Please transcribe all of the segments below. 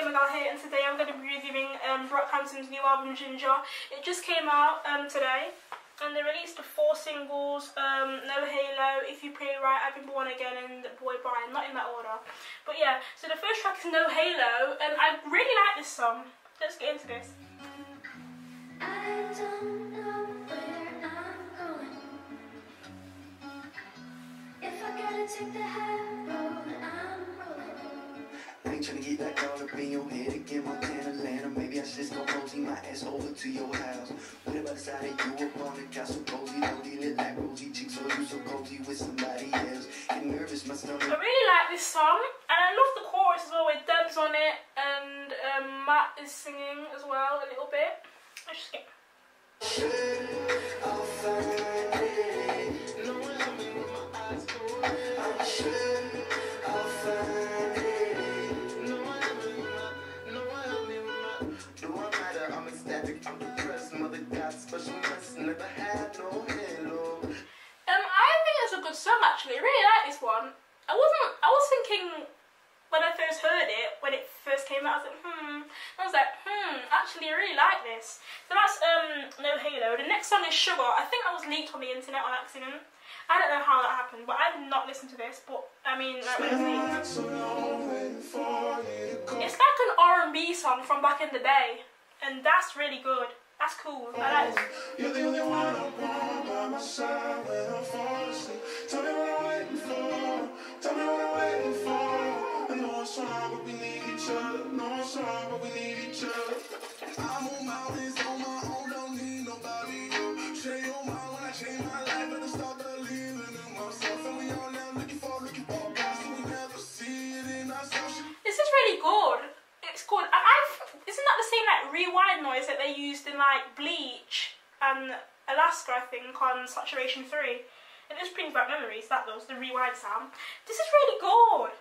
Gamer Gal here, and today I'm going to be reviewing Brockhampton's new album Ginger. It just came out today, and they released the 4 singles, No Halo, If You Play Right, I've Been Born Again, and Boy Bye, not in that order. But yeah, so the first track is No Halo, and I really like this song. Let's get into this. I don't know where I'm going. If I gotta take the high road, I'm trying to get that girl up in your head again, Montana, Atlanta. Maybe I should just go cozy my ass over to your house. What if I decided you up on the couch so cozy, lonely, lit like rosy chicks, or you so cozy with somebody else? Get nervous, my stomach. I really like this song, and I love the chorus as well with Deb's on it, and Matt is singing as well a little bit. I just get. Actually, I really like this one. I was thinking when I first heard it, when it first came out, I was like, actually I really like this. So that's No Halo. The next song is Sugar. I think I was leaked on the internet on accident. I don't know how that happened, but I did not listen to this, but I mean, like, when it's leaked. It's like an R&B song from back in the day, and that's really good. That's cool. I like it. You're the only one I want by my side when I fall asleep. Tell me what I'm waiting for. Tell me what I'm waiting for. I know it's hard, but we need each other. No, it's hard, but we need each other. I move mountains on my own, don't need nobody. You change your mind when I change my life, and I start believing in myself. And we all now looking for guys so we never see it in ourselves. This is really good. It's called. And isn't that the same like rewind noise that they used in like Bleach and Alaska, I think, on Saturation 3? It just brings back memories. That does, the rewind sound. This is really good.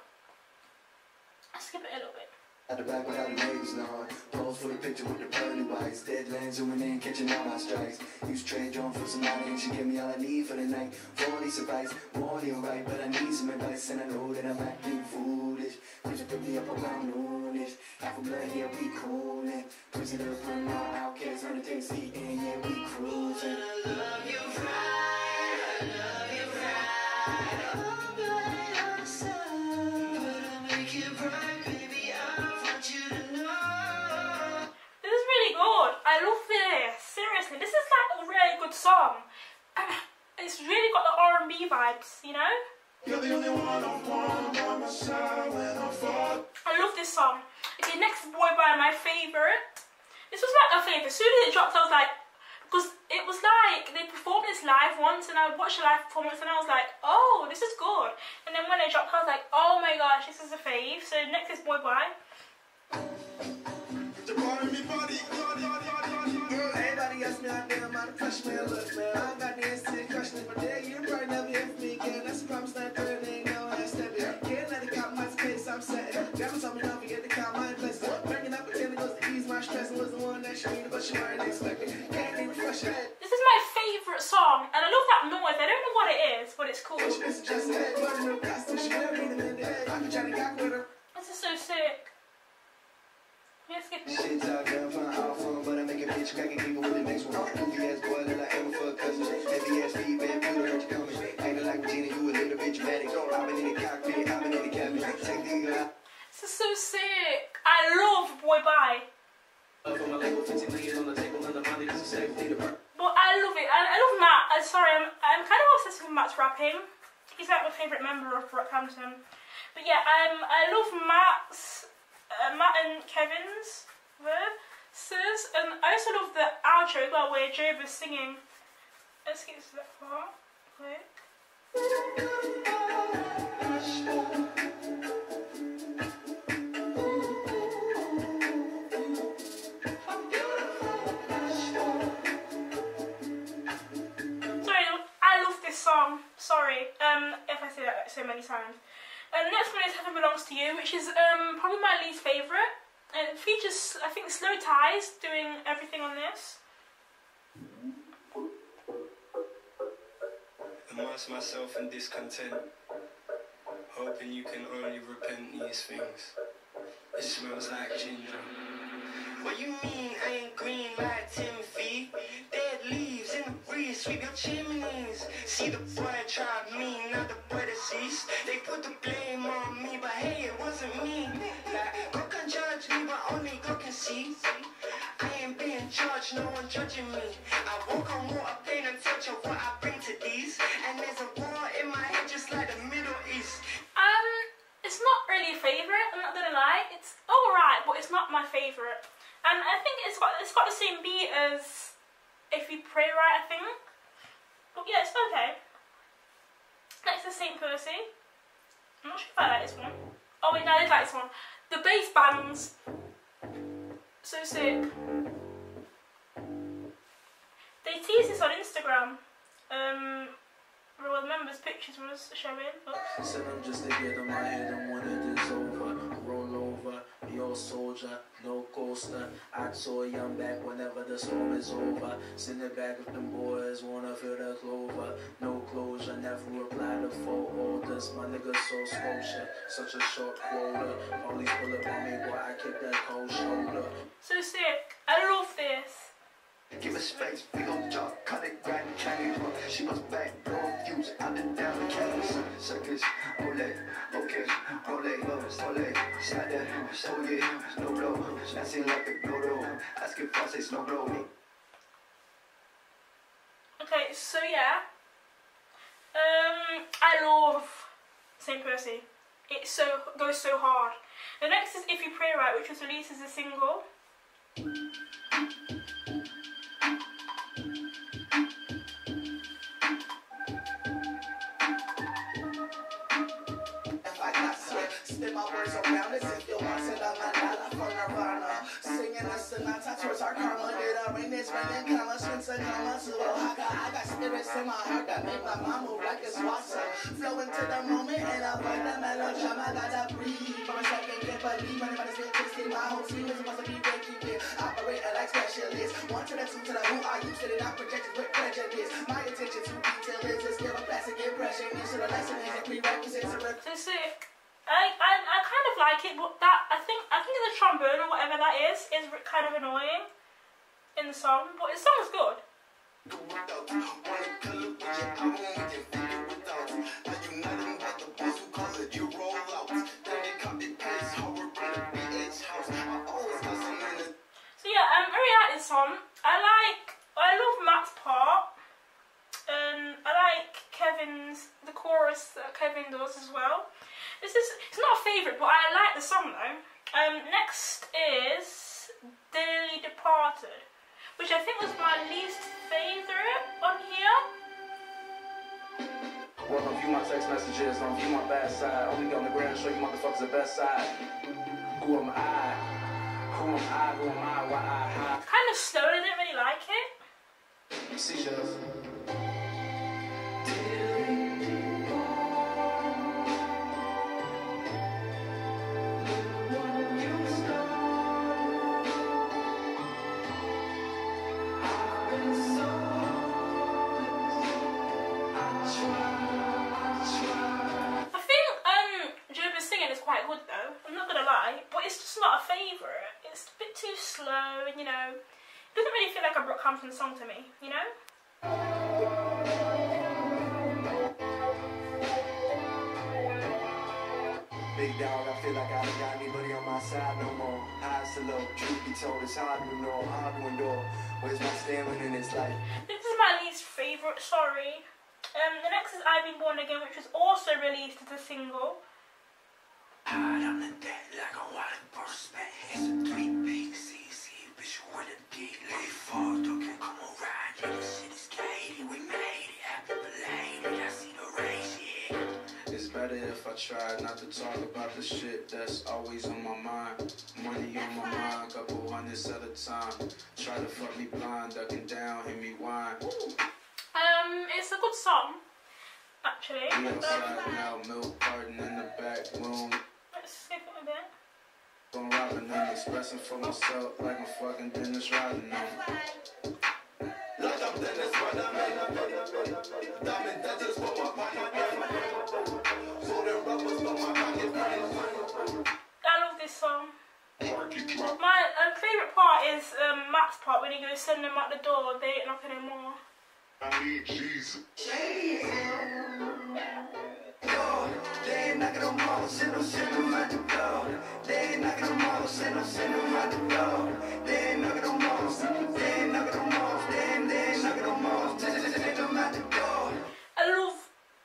I'll skip it a little bit. At the back without names, no. Pose for the picture with the pearly whites. Deadlands zooming in, catching all my strikes. Use trade drawn for some money, and she give me all I need for the night. 40 advice, morning alright, but I need some advice, and I know that I'm acting foolish. Could you pick me up around noonish? Half a blood here, we coolin'. Pussy little from my outcast, on the things see, and yeah, we cruising. I love you right, I love you right. All by yourself, but I'll make it right, baby. I love this, seriously, this is like a really good song. It's really got the R&B vibes, you know? You're the only one I want by my side when I fall. I love this song. Okay, next is Boy Bye, my favourite. This was like a favourite. As soon as it dropped, I was like, because it was like, they performed this live once and I watched a live performance and I was like, oh, this is good. And then when it dropped, I was like, oh my gosh, this is a fave. So next is Boy Bye. This is my favourite song, and I love that noise. I don't know what it is, but it's cool. This is so sick. Shit's out there for all fun, but I make a bitch crack and keep it with the next one. Goofy ass boy, that I ever fuck cousin. Heavy ass feedback, you don't hurt your coming. Ain't like Regina, you a little bit dramatic. I've been in the cockpit, I've been in the cabin. Take the guy. This is so sick. I love Boy Bye. But I love it. I love Matt. I'm sorry, I'm kind of obsessed with Matt's rapping. He's like my favourite member of Brockhampton. But yeah, I love Matt's. Matt and Kevin's verses, and I also love the outro well, where Joba's singing. Let's get to that part quick. Sorry, I love this song. Sorry, if I say that like, so many times. And the next one is Heaven Belongs to You, which is probably my least favourite. And it features, I think, Slow Ties doing everything on this. Immerse myself in discontent, hoping you can only repent these things. It smells like ginger. What you mean I ain't green like 10 feet? Dead leaves in the breeze, sweep your chimneys. See the boy that tried me, not the boy that sees. They put the blame on me, but hey, it wasn't me. Like, God can judge me, but only God can see. I ain't being judged, no one judging me. I walk on water, pain and touch of what I bring to these. And there's a war in my head just like the Middle East. It's not really a favourite, I'm not gonna lie. It's alright, but it's not my favourite. And I think it's got the same beat as If You Play Right, I think. But yeah, it's okay. Next is Saint Percy. I'm not sure if I like this one. Oh wait, no, I did like this one. The bass bands. So sick. They teased this on Instagram. Everyone remembers pictures was showing. Oops. Said I'm just a kid on my head and one of this over. Roll over, be all soldier, no coaster. I saw you, I'm back whenever the storm is over. Send it back with them boys, wanna feel the clover. No closure, never reply to four orders. My nigga so Scotia, such a short quota. Only pull up on me while I kick that cold shoulder. So sick, I love this. Give us space, big old job, cut it, grind and change. She was back, blow fuse, up and down the canvas. Circus, ole, okay, ole, ole, shadow, show you, no blow, nothing like a blow, ask if I say snow blow. Okay, so yeah, I love Saint Percy. It so goes so hard. The next is If You Play Right, which was released as a single. I got spirits in my heart that make my mom move like it's water. Flow into the moment and I find that melodrama. I gotta breathe for a second, can't believe anybody's been twisted. My whole team is supposed to be breaking it. Operator like specialists. One to the two to the who I used to the not projected with prejudice. My attention to detail is just give a classic impression. You should have lesson is a prerequisite. So sick. I kind of like it, but that I think the trombone or whatever that is kind of annoying in the song, but the song's good. So yeah, I really like this song. I love Matt's part. I like the chorus that Kevin does as well. It's not a favourite, but I like the song though. Next is Dearly Departed, which I think was my least favourite on here. Well, don't view my text messages, don't view my bad side. Only on the ground, show you motherfuckers the best side. Who am I? Who am I? Who am I? Why I? It's kind of slow, I didn't really like it. Seashells. Slow, and you know, it doesn't really feel like a Brockhampton song to me, you know? Big dog, I feel like I don't got anybody on my side no more. Eyes to low, truth be told, it's hard to know, hard to endure. Where's my stamina in this life? This is my least favourite, sorry. The next is I've Been Born Again, which was also released as a single. Hide on the dead like a wild person. It's a three big CC, bitch, you wanna be late for don't can come around. Yeah, this shit is gated, we made it, after belated, I see the race, yeah. It's better if I try not to talk about the shit that's always on my mind. Money on my mind, couple hundreds at a time. Try to fuck me blind, ducking down, hit me wine. It's a good song, actually. We outside now, milk carton in the back room. I'm robbing and expressing for myself like I'm fucking Dennis Rodman. Like I'm Dennis Rodman. Diamond dentures for my pocket. Folding rubbers for my pocket. I love this song. My favourite part is Matt's part when he goes send them out the door, they ain't nothing anymore. I need Jesus. I love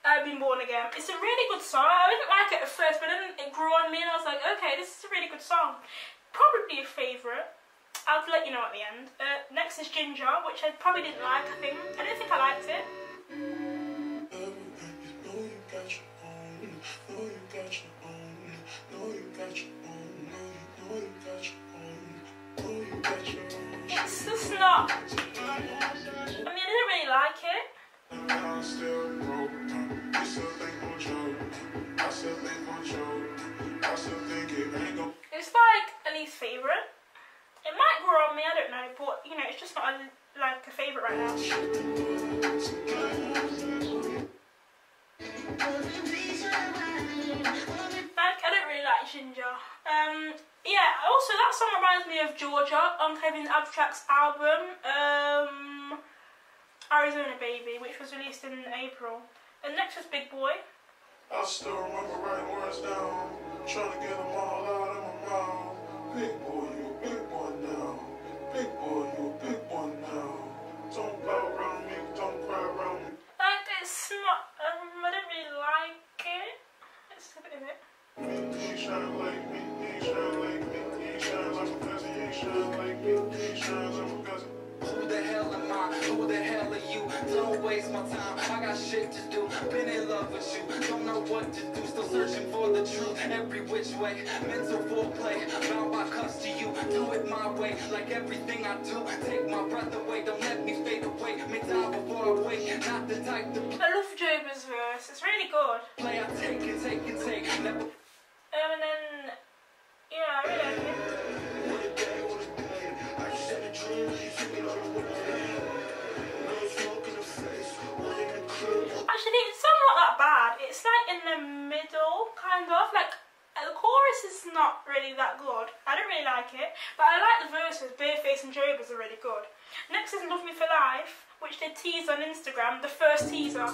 I've Been Born Again. It's a really good song. I didn't like it at first, but then it grew on me and I was like, okay, this is a really good song. Probably a favourite. I'll let you know at the end. Next is Ginger, which I probably didn't like, I think. I don't think I liked it. It's just not... I mean, I didn't really like it. It's like a least favourite. It might grow on me, I don't know, but you know, it's just not like a favourite right now. Like, I don't really like Ginger. Yeah, also that song reminds me of Georgia on Kevin Abstract's album, Arizona Baby, which was released in April. And next was Big Boy. I still remember writing words down, trying to get them all out of my mouth. Big boy, you a big boy now. Big boy, you a big boy now. Don't cry around me, don't cry around me. Like, it's not, I don't really like it. Let's look at it. She shine like me, he shine like me, he shine like my cousin, he shine like me, he shine like my cousin. Who the hell am I? Who the hell are you? Don't waste my time. I got shit to do. Been in love with you. Don't know what to do. Still searching for the truth. Every which way. Mental foreplay. Bound by cuffs to you. Do it my way. Like everything I do. Take my breath away. Don't let me fade away. Me die before I wake. Not the type to... I love Joba's verse. It's really good. Play, I take and take and take. Never... and then... yeah, I really like it. Actually, it's not that bad. It's like in the middle, kind of. Like, the chorus is not really that good. I don't really like it. But I like the verses. Bareface and Joba's are really good. Next is Love Me For Life, which they teased on Instagram, the first teaser.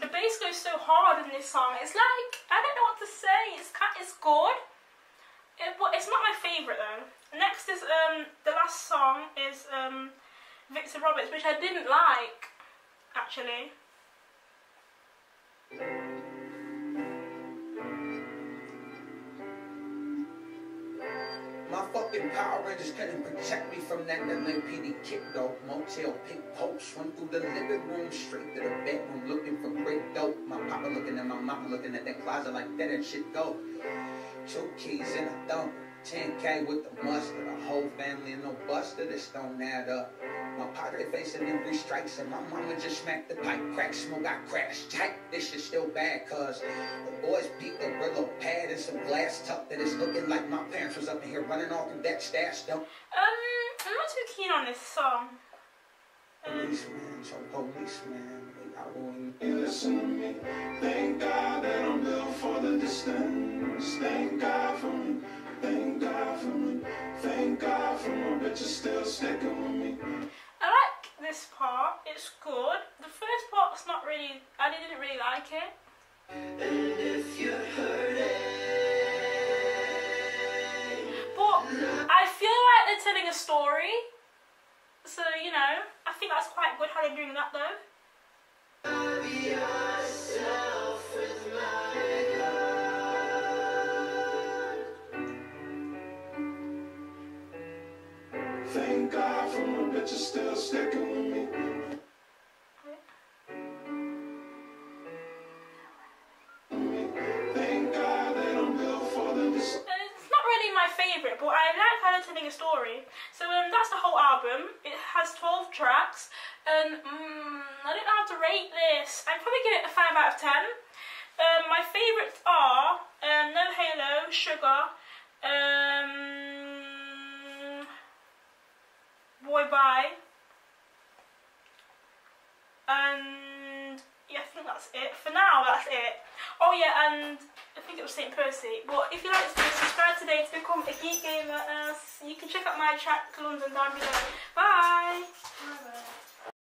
The bass goes so hard in this song. It's like, I don't know what to say. It's good. It's not my favourite though. Next is, the last song is Victor Roberts, which I didn't like, actually. My fucking Power Rangers couldn't protect me from that L.A.P.D. kick though. Motel pick post, run through the living room, straight to the bedroom, looking for great dope. My papa looking at my mama, looking at that closet like that and shit go. 2 keys in a thump, 10K with the mustard, a whole family and no buster, this don't add up. My padre facing them 3 strikes and my mama just smacked the pipe crack, smoke I crashed tight, this shit still bad cuz the boys beat the Brillo pad and some glass tucked that it's looking like my parents was up in here running off in that stash though. I'm not too keen on this song. Policeman, so policeman, I won't listen to me. Thank God that I'm built for the distance. Thank God for me. Thank God for me. Thank God for my bitches still sticking with me. I like this part, it's good. The first part's not really, I didn't really like it. And if you heard it, but I feel like they're telling a story. So, you know, I think that's quite good how they're doing that though. I'll be yourself with my God. Thank God for my bitches still sticking with me. Thank God that I'm built for them. It's not really my favourite, but I like how they're telling a story. So that's the whole album. It has 12 tracks. And I don't know how to rate this. I'd probably give it a 5 out of 10. My favourites are No Halo, Sugar, Boy Bye, and yeah, I think that's it. For now, that's it. Oh yeah, and I think it was Saint Percy. But if you like this video, subscribe today to become a Geek Gamer. You can check out my chat, London, down below. Bye! Bye-bye.